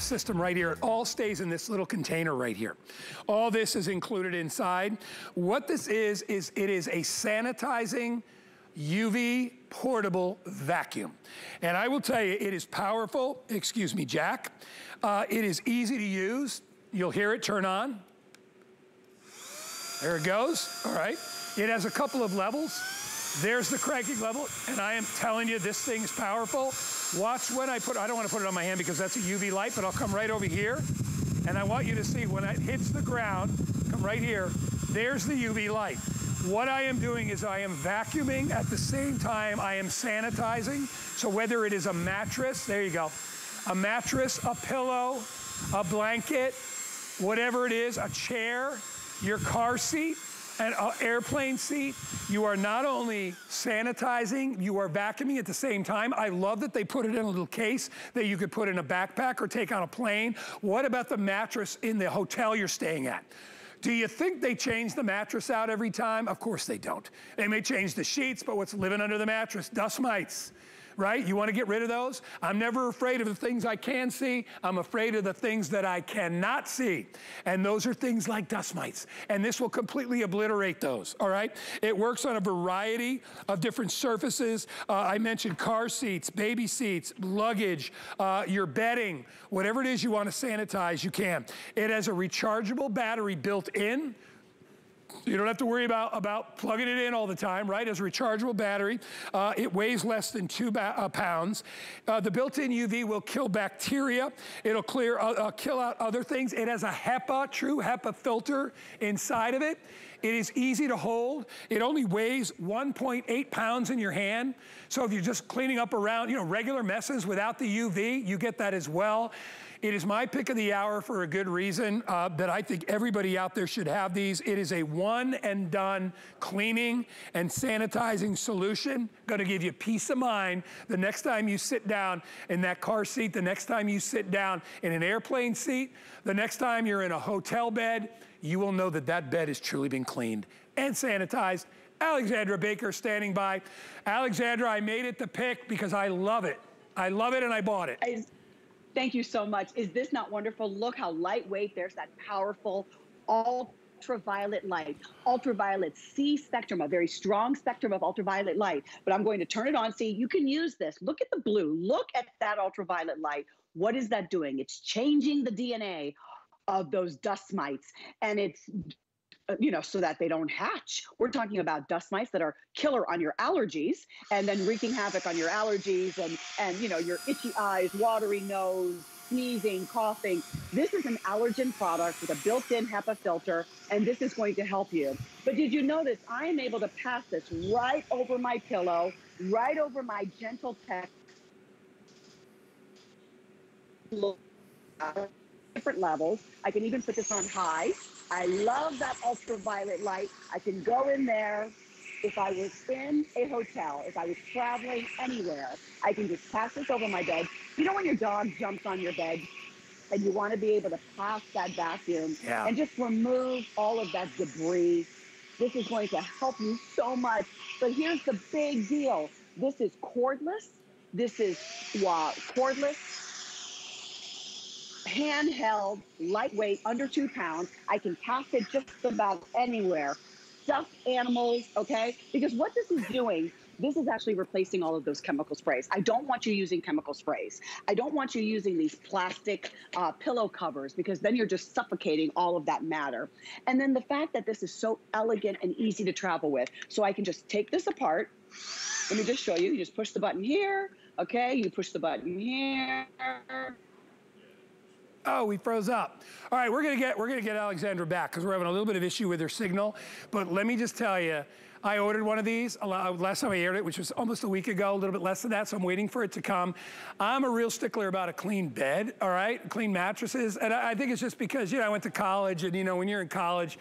system right here. It all stays in this little container right here. All this is included inside. What this is it is a sanitizing UV portable vacuum. And I will tell you, it is powerful. Excuse me, Jack. It is easy to use. You'll hear it turn on. There it goes, all right. It has a couple of levels. There's the cranking level, and I am telling you, this thing's powerful. Watch when I put, I don't wanna put it on my hand because that's a UV light, but I'll come right over here, and I want you to see when it hits the ground, come right here, there's the UV light. What I am doing is I am vacuuming at the same time I am sanitizing, so whether it is a mattress, there you go, a mattress, a pillow, a blanket, whatever it is, a chair, your car seat, an airplane seat, you are not only sanitizing, you are vacuuming at the same time. I love that they put it in a little case that you could put in a backpack or take on a plane. What about the mattress in the hotel you're staying at? Do you think they change the mattress out every time? Of course they don't. They may change the sheets, but what's living under the mattress? Dust mites. Right? You want to get rid of those? I'm never afraid of the things I can see. I'm afraid of the things that I cannot see. And those are things like dust mites. And this will completely obliterate those, all right? It works on a variety of different surfaces. I mentioned car seats, baby seats, luggage, your bedding. Whatever it is you want to sanitize, you can. It has a rechargeable battery built in. You don't have to worry about plugging it in all the time, right? As a rechargeable battery. It weighs less than 2 pounds. The built-in UV will kill bacteria. It'll kill out other things. It has a HEPA, true HEPA filter inside of it. It is easy to hold. It only weighs 1.8 pounds in your hand. So if you're just cleaning up around, you know, regular messes without the UV, you get that as well. It is my pick of the hour for a good reason that I think everybody out there should have these. It is a one and done cleaning and sanitizing solution. Gonna give you peace of mind the next time you sit down in that car seat, the next time you sit down in an airplane seat, the next time you're in a hotel bed, you will know that that bed has truly been cleaned and sanitized. Alexandra Baker standing by. Alexandra, I made it the pick because I love it. I love it and I bought it. Thank you so much. Is this not wonderful? Look how lightweight. There's that powerful ultraviolet light. Ultraviolet C spectrum, a very strong spectrum of ultraviolet light. But I'm going to turn it on. See, you can use this. Look at the blue. Look at that ultraviolet light. What is that doing? It's changing the DNA of those dust mites. And it's, you know, so that they don't hatch. We're talking about dust mites that are killer on your allergies and then wreaking havoc on your allergies and you know, your itchy eyes, watery nose, sneezing, coughing. This is an allergen product with a built-in HEPA filter, and this is going to help you. But did you notice I am able to pass this right over my pillow, right over my gentle tech. Different levels. I can even put this on high. I love that ultraviolet light. I can go in there. If I was in a hotel, if I was traveling anywhere, I can just pass this over my bed. You know when your dog jumps on your bed and you want to be able to pass that vacuum and just remove all of that debris? This is going to help you so much. But here's the big deal. This is cordless. This is cordless. Handheld, lightweight, under 2 pounds. I can pass it just about anywhere. Stuffed animals, okay? Because what this is doing, this is actually replacing all of those chemical sprays. I don't want you using chemical sprays. I don't want you using these plastic pillow covers because then you're just suffocating all of that matter. And then the fact that this is so elegant and easy to travel with. So I can just take this apart. Let me just show you. You just push the button here, okay? You push the button here. Oh, we froze up. All right, we're gonna get Alexandra back because we're having a little bit of issue with her signal. But let me just tell you, I ordered one of these last time I aired it, which was almost a week ago, a little bit less than that, so I'm waiting for it to come. I'm a real stickler about a clean bed, all right? Clean mattresses. And I think it's just because, you know, I went to college and, you know, when you're in college,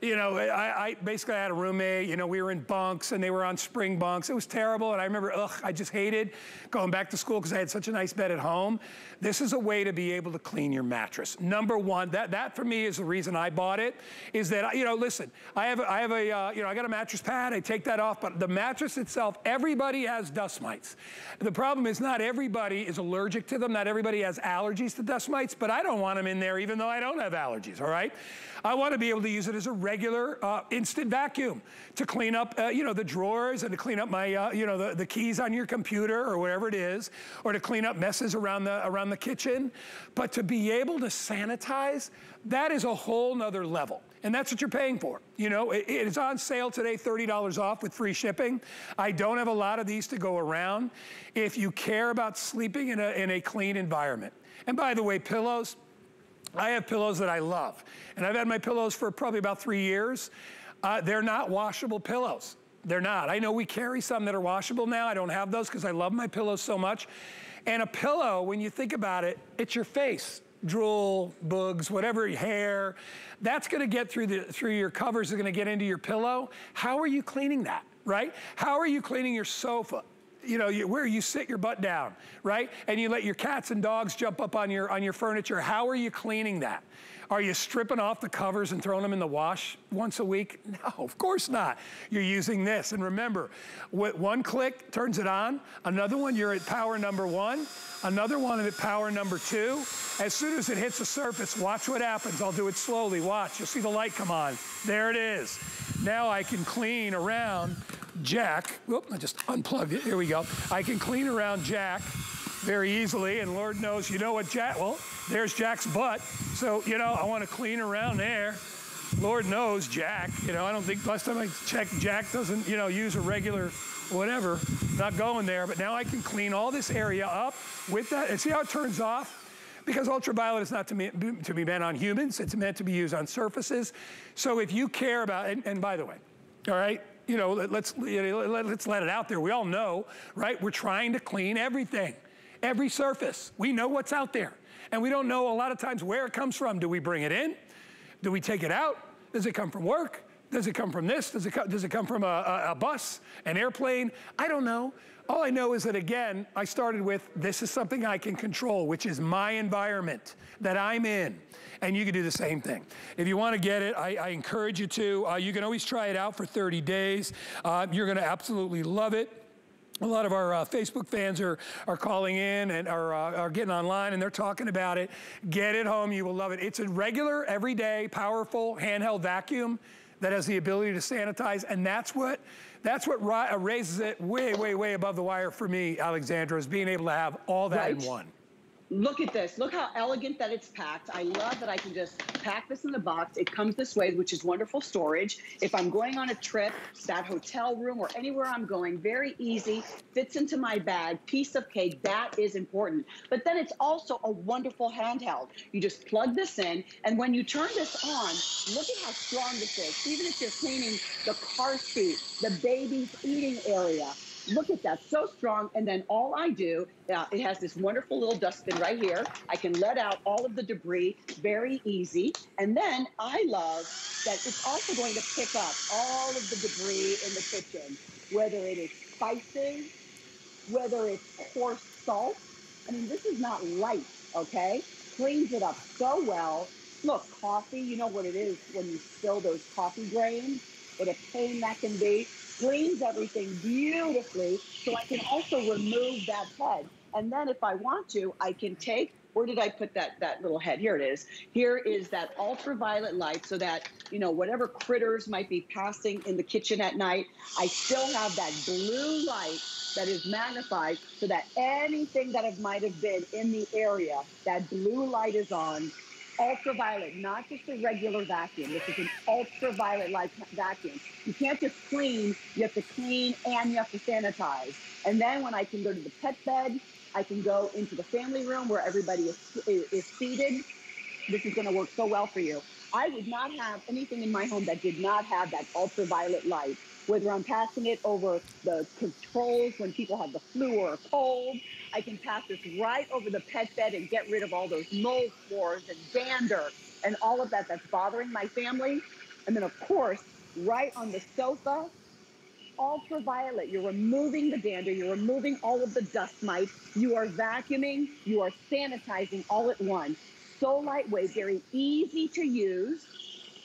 you know, I basically had a roommate, you know, we were in bunks and they were on spring bunks. It was terrible. And I remember, I just hated going back to school because I had such a nice bed at home. This is a way to be able to clean your mattress. Number one, that for me is the reason I bought it, is that, you know, listen, I got a mattress pad, I take that off, but the mattress itself, everybody has dust mites. The problem is not everybody is allergic to them, not everybody has allergies to dust mites, but I don't want them in there even though I don't have allergies, all right? I want to be able to use it as a regular instant vacuum to clean up, you know, the drawers and to clean up my, you know, the keys on your computer or whatever it is, or to clean up messes around the kitchen. But to be able to sanitize, that is a whole nother level. And that's what you're paying for. You know, it is on sale today, $30 off with free shipping. I don't have a lot of these to go around. If you care about sleeping in a clean environment. And by the way, pillows, I have pillows that I love. And I've had my pillows for probably about 3 years. They're not washable pillows. They're not. I know we carry some that are washable now. I don't have those because I love my pillows so much. And a pillow, when you think about it, it's your face. Drool, bugs, whatever, hair, that's gonna get through your covers, is gonna get into your pillow. How are you cleaning that, right? How are you cleaning your sofa? You know, where you sit your butt down, right? And you let your cats and dogs jump up on your furniture. How are you cleaning that? Are you stripping off the covers and throwing them in the wash once a week? No, of course not. You're using this. And remember, with one click turns it on. Another one, you're at power number one. Another one at power number two. As soon as it hits the surface, watch what happens. I'll do it slowly, watch. You'll see the light come on. There it is. Now I can clean around Jack. Whoop, I just unplugged it, here we go. I can clean around Jack very easily, and Lord knows, you know what Jack, well, there's Jack's butt. So, you know, I wanna clean around there. Lord knows Jack, you know, I don't think, last time I checked, Jack doesn't, you know, use a regular whatever, not going there, but now I can clean all this area up with that, and see how it turns off? Because ultraviolet is not to be meant on humans, it's meant to be used on surfaces. So if you care about, and by the way, all right, you know, let's let it out there. We all know, right? We're trying to clean everything, every surface. We know what's out there. And we don't know a lot of times where it comes from. Do we bring it in? Do we take it out? Does it come from work? Does it come from this? Does it come from a bus, an airplane? I don't know. All I know is that, again, I started with, this is something I can control, which is my environment that I'm in. And you can do the same thing. If you want to get it, I encourage you to. You can always try it out for 30 days. You're going to absolutely love it. A lot of our Facebook fans are calling in and are getting online and they're talking about it. Get it home. You will love it. It's a regular, everyday, powerful, handheld vacuum that has the ability to sanitize, and that's what raises it way, way, way above the wire for me, Alexandra, is being able to have all that in one. Look at this. Look how elegant that it's packed. I love that I can just pack this in the box. It comes this way, which is wonderful storage. If I'm going on a trip, that hotel room or anywhere I'm going, very easy, fits into my bag, piece of cake. That is important. But then it's also a wonderful handheld. You just plug this in, and when you turn this on, look at how strong this is. Even if you're cleaning the car seat, the baby's eating area, look at that, so strong. And then all I do, it has this wonderful little dustbin right here. I can let out all of the debris, very easy. And then I love that it's also going to pick up all of the debris in the kitchen, whether it is spices, whether it's coarse salt. I mean, this is not light, okay? Cleans it up so well. Look, coffee, you know what it is when you spill those coffee grains? What a pain that can be. Cleans everything beautifully, so I can also remove that head. And then if I want to, I can take, where did I put that little head? Here it is. Here is that ultraviolet light so that, you know, whatever critters might be passing in the kitchen at night, I still have that blue light that is magnified so that anything that might have been in the area, that blue light is on. Ultraviolet, not just a regular vacuum. This is an ultraviolet light vacuum. You can't just clean, you have to clean and you have to sanitize. And then when I can go to the pet bed, I can go into the family room where everybody is seated. This is gonna work so well for you. I would not have anything in my home that did not have that ultraviolet light, whether I'm passing it over the controls when people have the flu or a cold. I can pass this right over the pet bed and get rid of all those mold spores and dander and all of that that's bothering my family. And then, of course, right on the sofa, ultraviolet. You're removing the dander. You're removing all of the dust mites. You are vacuuming. You are sanitizing all at once. So lightweight, very easy to use,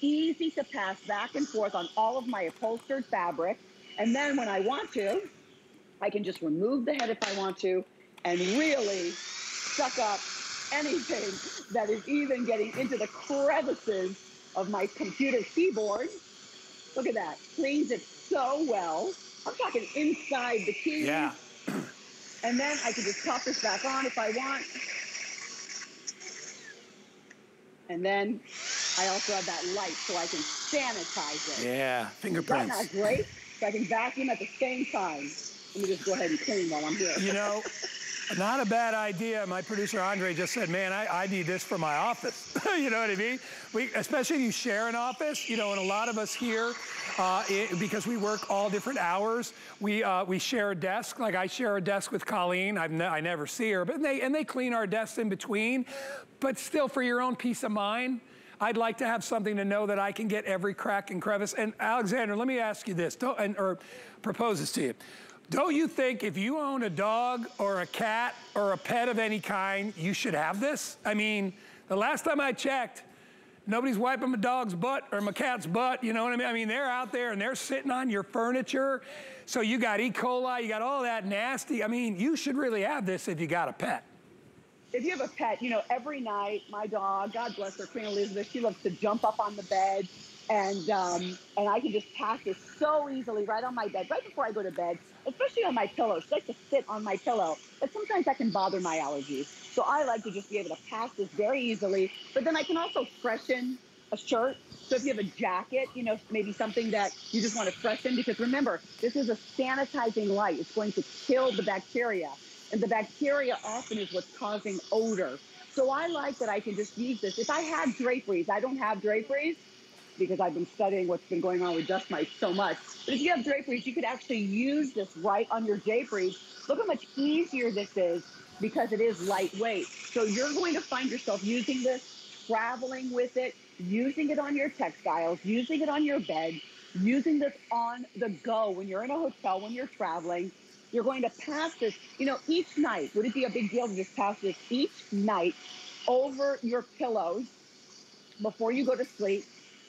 easy to pass back and forth on all of my upholstered fabric. And then when I want to, I can just remove the head if I want to and really suck up anything that is even getting into the crevices of my computer keyboard. Look at that. Cleans it so well. I'm talking inside the keys. Yeah. And then I can just pop this back on if I want. And then I also have that light so I can sanitize it. Yeah, fingerprints. That's not great. So I can vacuum at the same time. Let me just go ahead and clean while I'm here. You know, not a bad idea. My producer Andre just said, man, I need this for my office. You know what I mean? Especially if you share an office, you know, and a lot of us here, because we work all different hours, we share a desk. Like I share a desk with Colleen. I never see her, but they clean our desks in between. But still, for your own peace of mind, I'd like to have something to know that I can get every crack and crevice. And Alexander, let me ask you this, or propose this to you. Don't you think if you own a dog or a cat or a pet of any kind, you should have this? I mean, the last time I checked, nobody's wiping my dog's butt or my cat's butt, you know what I mean? I mean, they're out there and they're sitting on your furniture. So you got E. coli, you got all that nasty. I mean, you should really have this if you got a pet. If you have a pet, you know, every night, my dog, God bless her, Queen Elizabeth, she loves to jump up on the bed. And I can just pass this so easily right on my bed, right before I go to bed, especially on my pillow. She likes to sit on my pillow, but sometimes that can bother my allergies. So I like to just be able to pass this very easily. But then I can also freshen a shirt. So if you have a jacket, you know, maybe something that you just want to freshen, because remember, this is a sanitizing light. It's going to kill the bacteria. And the bacteria often is what's causing odor. So I like that I can just use this. If I had draperies, I don't have draperies, because I've been studying what's been going on with dust mites so much. But if you have draperies, you could actually use this right on your draperies. Look how much easier this is because it is lightweight. So you're going to find yourself using this, traveling with it, using it on your textiles, using it on your bed, using this on the go when you're in a hotel, when you're traveling. You're going to pass this, you know, each night. Would it be a big deal to just pass this each night over your pillows before you go to sleep?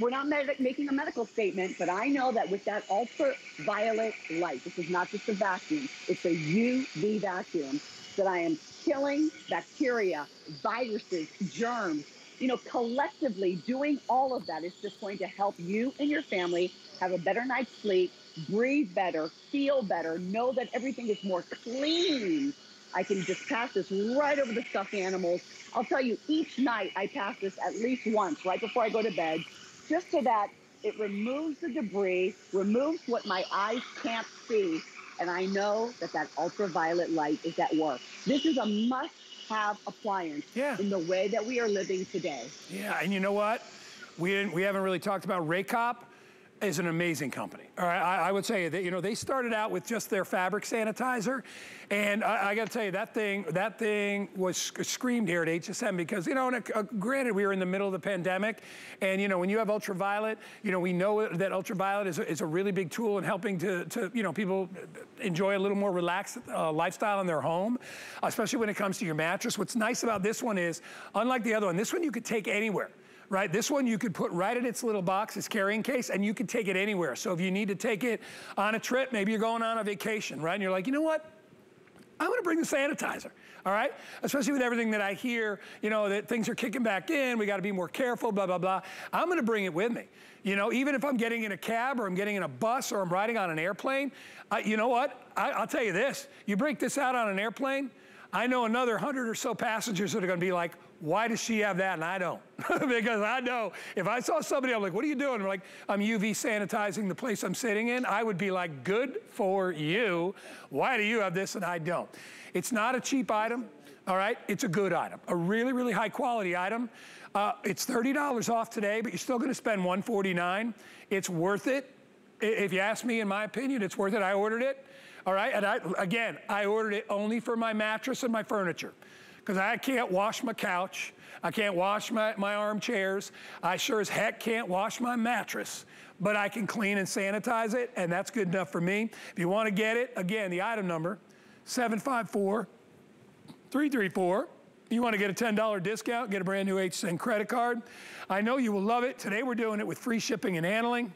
We're not making a medical statement, but I know that with that ultraviolet light, this is not just a vacuum, it's a UV vacuum, that I am killing bacteria, viruses, germs. You know, collectively doing all of that is just going to help you and your family have a better night's sleep, breathe better, feel better, know that everything is more clean. I can just pass this right over the stuffed animals. I'll tell you, each night I pass this at least once right before I go to bed, just so that it removes the debris, removes what my eyes can't see, and I know that that ultraviolet light is at work. This is a must-have appliance in the way that we are living today. Yeah, and you know what? We haven't really talked about RACOP. Is an amazing company. All right, I would say that, you know, they started out with just their fabric sanitizer, and I gotta tell you, that thing was screamed here at HSN, because, you know, and granted, we were in the middle of the pandemic, and, you know, when you have ultraviolet, you know, we know that ultraviolet is a really big tool in helping to you know, people enjoy a little more relaxed lifestyle in their home, especially when it comes to your mattress. What's nice about this one is, unlike the other one, this one you could take anywhere. Right, this one you could put right in its little box, its carrying case, and you could take it anywhere. So if you need to take it on a trip, maybe you're going on a vacation, right? And you're like, you know what? I'm gonna bring the sanitizer, all right? Especially with everything that I hear, you know, that things are kicking back in, we gotta be more careful, blah, blah, blah. I'm gonna bring it with me. You know, even if I'm getting in a cab or I'm getting in a bus or I'm riding on an airplane, you know what? I'll tell you this, you break this out on an airplane, I know another 100 or so passengers that are gonna be like, why does she have that and I don't? Because I know, if I saw somebody, I'm like, what are you doing? I'm like, I'm UV sanitizing the place I'm sitting in. I would be like, good for you. Why do you have this and I don't? It's not a cheap item, all right? It's a good item, a really, really high quality item. It's $30 off today, but you're still gonna spend $149. It's worth it. If you ask me, in my opinion, it's worth it. I ordered it, all right? And I ordered it only for my mattress and my furniture, because I can't wash my couch, I can't wash my armchairs. I sure as heck can't wash my mattress, but I can clean and sanitize it, and that's good enough for me. If you want to get it, again, the item number, 754-334. You want to get a $10 discount, get a brand new HSN credit card. I know you will love it. Today we're doing it with free shipping and handling.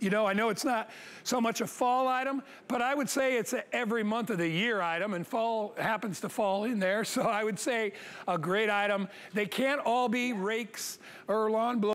You know, I know it's not so much a fall item, but I would say it's a every month of the year item, and fall happens to fall in there. So I would say a great item. They can't all be rakes or lawn blowers.